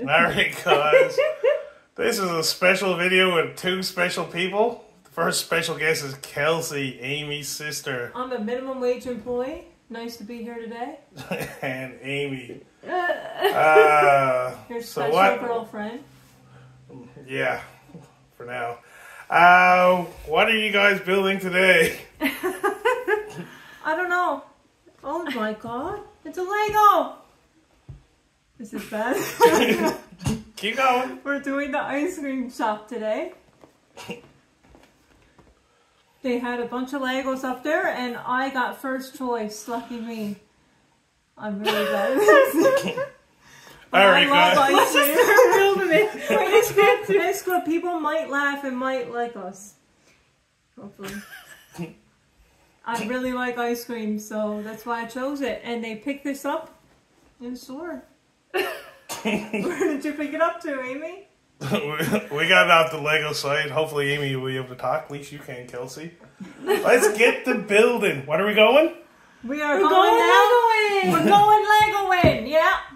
Alright guys, this is a special video with two special people. The first special guest is Kelsy, Amy's sister. I'm a minimum wage employee. Nice to be here today. And Amy. Your special girlfriend. Yeah, for now. What are you guys building today? I don't know. Oh my god, it's a Lego! This is bad. Keep going. We're doing the ice cream shop today. They had a bunch of Legos up there and I got first choice. Lucky me. I'm really bad at this. Alright guys. Let's just start building it. It's good. People might laugh and might like us. Hopefully. I really like ice cream, so that's why I chose it. And they picked this up in the store. Where did you pick it up to, Amy? We got it off the Lego site. Hopefully Amy will be able to talk. At least you can, Kelsy. Let's get to building. What are we going? We're going Lego-ing. We're going Lego-ing, yeah.